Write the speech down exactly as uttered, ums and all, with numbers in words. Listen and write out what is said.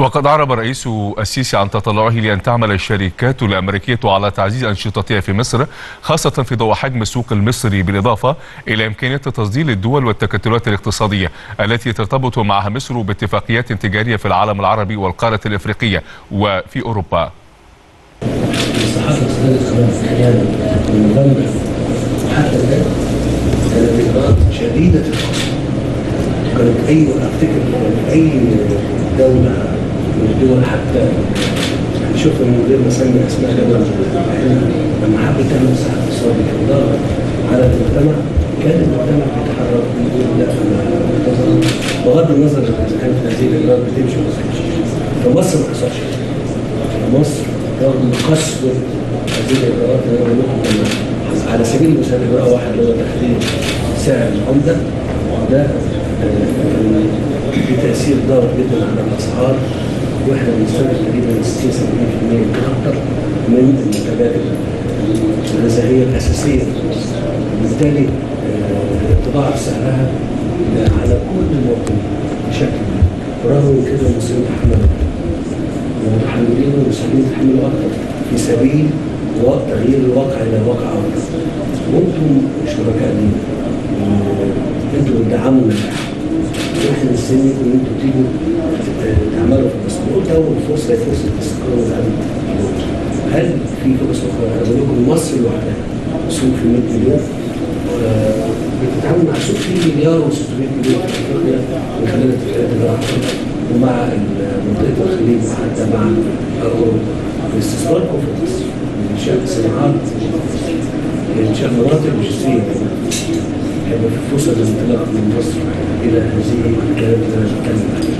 وقد أعرب الرئيس السيسي عن تطلعه لأن تعمل الشركات الأمريكية على تعزيز أنشطتها في مصر، خاصة في ضوء حجم السوق المصري، بالإضافة إلى إمكانية تصدير الدول والتكتلات الاقتصادية التي ترتبط معها مصر باتفاقيات تجارية في العالم العربي والقارة الإفريقية وفي أوروبا. شديدة كانت أي أفتكر أي دولة من الدول حتى شفت من غير ما أسمي أسماء دولة لما حبت تعمل سحب اقتصادي وضغط على المجتمع كان المجتمع بيتحرك ويقول لا بغض النظر إذا كانت هذه الإجراءات بتمشي وما بتمشيش. فمصر ما حصلش كده. مصر رغم قسوة هذه الإجراءات اللي أنا بقول لكم على سبيل المثال إجراء واحد اللي هو تحديد سعر العملة ده بتأثير ضار جدا على الأسعار، واحنا بنستورد تقريبا ستين سبعين بالمئة أكتر من المنتجات الغذائية الأساسية، وبالتالي تضاعف سعرها على كل المواطنين بشكل كبير، ورغم من كده المصريين تحملوا المتحملين والمسؤولين تحملوا أكتر في سبيل تغيير الواقع إلى واقع أفضل، وأنتم شركاء لينا. انتوا بتدعموا احنا مستنيين ان انتوا تيجوا تعملوا في التصوير ده، والفرصه هي فرصه التسويق والعمل. هل في فرص اخرى؟ انا بقول لكم مصر لوحدها سوق في مية مليون بتتعامل مع سوق فيه مليار وستمية مليون في افريقيا من خلال التجاره ومع منطقه الخليج وحتى مع اوروبا. استثماركم في مصر انشاء صناعات انشاء مناطق لوجستيه هيبقى في فرصة للانطلاق من مصر إلى هذه البلاد اللي أنا بتكلم عليها.